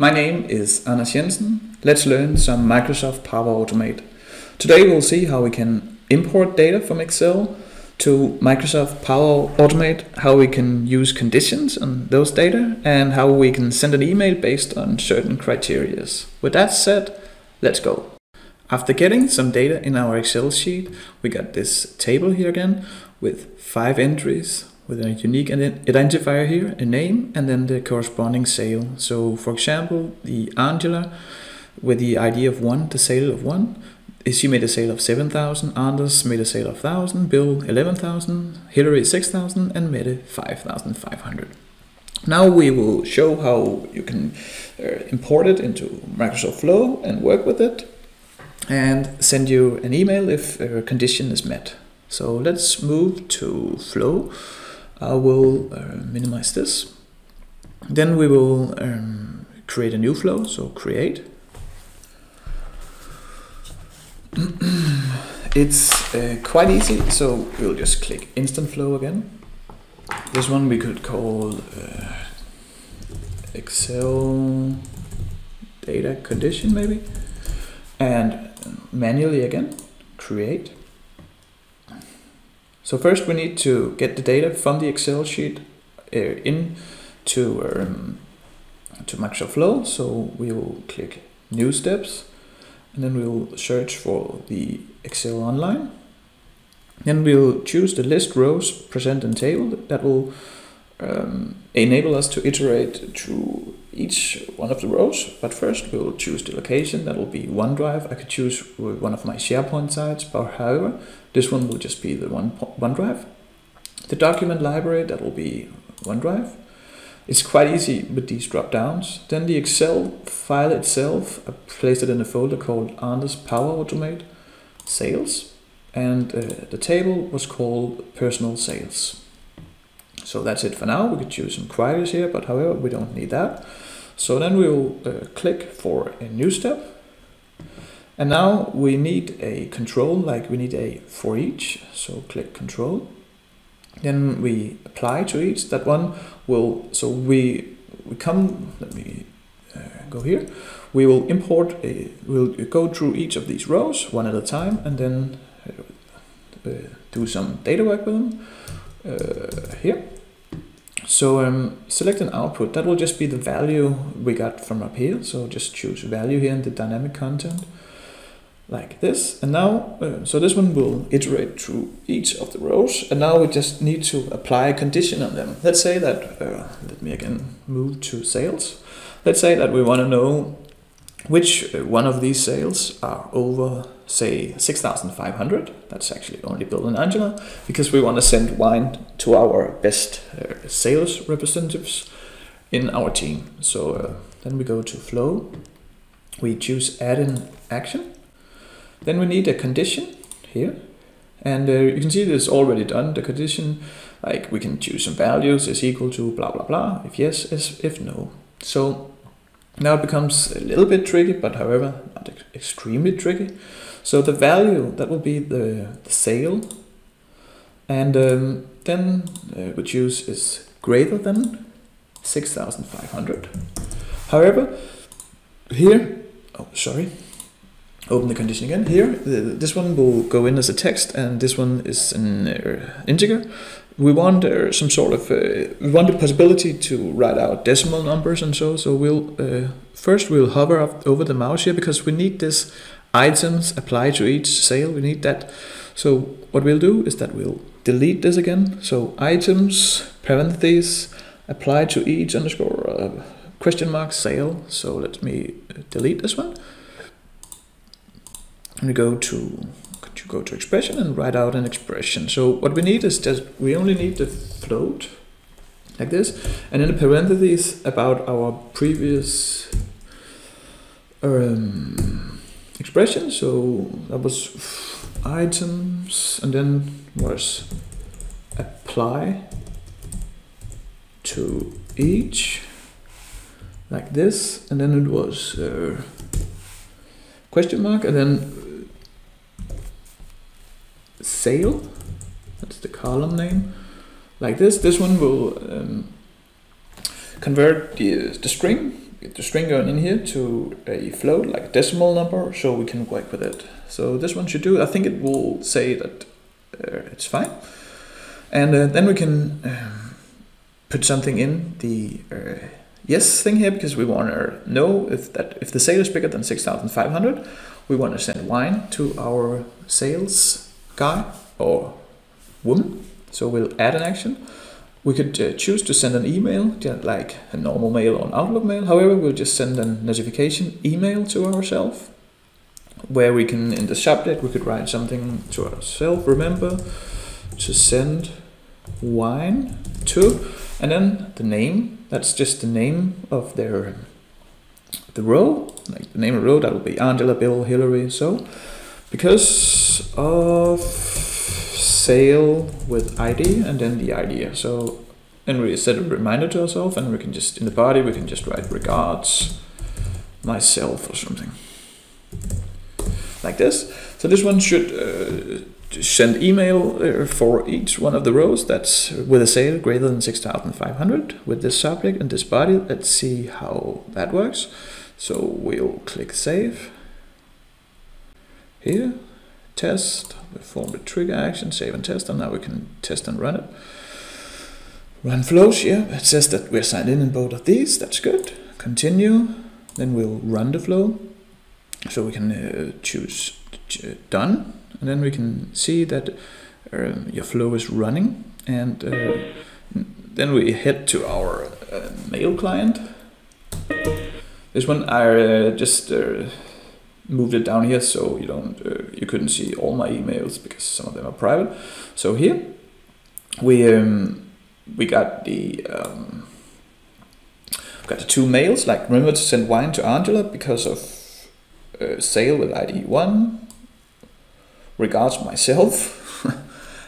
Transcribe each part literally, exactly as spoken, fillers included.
My name is Anna Jensen. Let's learn some Microsoft Power Automate. Today we'll see how we can import data from Excel to Microsoft Power Automate, how we can use conditions on those data, and how we can send an email based on certain criteria. With that said, let's go. After getting some data in our Excel sheet, we got this table here again with five entries, with a unique identifier here, a name, and then the corresponding sale. So for example, the Angela with the I D of one, the sale of one, she made a sale of seven thousand, Anders made a sale of one thousand, Bill eleven thousand, Hillary six thousand, and Mette five thousand five hundred. Now we will show how you can uh, import it into Microsoft Flow and work with it, and send you an email if a condition is met. So let's move to Flow. I will uh, minimize this. Then we will um, create a new flow, so create. It's uh, quite easy, so we'll just click Instant Flow again. This one we could call uh, Excel Data Condition maybe. And manually again, create. So first we need to get the data from the Excel sheet uh, in to, um, to Microsoft Flow. So we will click New Steps, and then we will search for the Excel Online. Then we'll choose the list rows, present and table that will um, enable us to iterate through each one of the rows. But first we'll choose the location. That will be OneDrive. I could choose one of my SharePoint sites, but however, this one will just be the one OneDrive. The document library, that will be OneDrive. It's quite easy with these drop downs. Then the Excel file itself, I placed it in a folder called Anders Power Automate Sales, and uh, the table was called Personal Sales. So that's it for now. We could choose some queries here, but however, we don't need that. So then we will uh, click for a new step. And now we need a control, like we need a for each. So click control. Then we apply to each. That one will, so we, we come, let me uh, go here. We will import, a, we'll go through each of these rows one at a time, and then uh, do some data work with them uh, here. So um, select an output. That will just be the value we got from up here. So just choose value here in the dynamic content like this. And now, uh, so this one will iterate through each of the rows. And now we just need to apply a condition on them. Let's say that, uh, let me again move to sales. Let's say that we want to know which one of these sales are over, say, six thousand five hundred. That's actually only Bill and Angela, because we want to send wine to our best uh, sales representatives in our team. So uh, then we go to Flow. We choose Add an Action. Then we need a condition here. And uh, you can see this is already done. The condition, like we can choose some values, is equal to blah, blah, blah. If yes, is if no. So now it becomes a little bit tricky, but however, not ex extremely tricky. So the value, that will be the, the sale. And um, then uh, we choose is greater than six thousand five hundred. However, here, oh, sorry. Open the condition again here. This one will go in as a text, and this one is an uh, integer. We want uh, some sort of uh, we want the possibility to write out decimal numbers and so. So we'll uh, first we'll hover up over the mouse here, because we need this items apply to each sale. We need that. So what we'll do is that we'll delete this again. So items parentheses apply to each underscore uh, question mark sale. So let me delete this one. And we go to, to go to expression and write out an expression. So what we need is just, we only need the float like this, and in the parentheses about our previous um, expression. So that was items, and then was apply to each like this, and then it was uh, question mark, and then sale, that's the column name, like this. This one will um, convert the, the string the string going in here to a float, like a decimal number, so we can work with it. So this one should do. I think it will say that uh, it's fine. And uh, then we can uh, put something in the uh, yes thing here, because we want to know if that if the sale is bigger than six thousand five hundred, we want to send wine to our sales guy or woman. So we'll add an action. We could uh, choose to send an email, like a normal mail or an Outlook mail. However, we'll just send a notification email to ourselves, where we can, in the subject, we could write something to ourselves. Remember to send wine to, and then the name. That's just the name of their the row, like the name of the row. That will be Angela, Bill, Hillary. So, because of sale with I D and then the idea. So, and we set a reminder to ourselves, and we can just, in the body, we can just write regards myself or something like this. So this one should uh, send email for each one of the rows that's with a sale greater than six thousand five hundred with this subject and this body. Let's see how that works. So we'll click save here. Test, perform the trigger action, save and test, and now we can test and run it. Run flows, yeah, it says that we're signed in in both of these, that's good. Continue, then we'll run the flow. So we can uh, choose done, and then we can see that um, your flow is running, and uh, then we head to our uh, mail client. This one I uh, just uh, moved it down here so you don't uh, you couldn't see all my emails because some of them are private. So here we um, we got the um, got the two mails, like remember to send wine to Angela because of uh, sale with I D one, regards myself,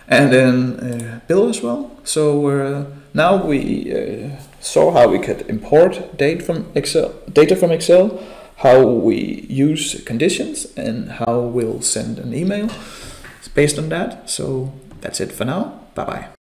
and then uh, Bill as well. So uh, now we uh, saw how we could import data from Excel, data from Excel. How we use conditions, and how we'll send an email. It's based on that. So that's it for now. Bye-bye.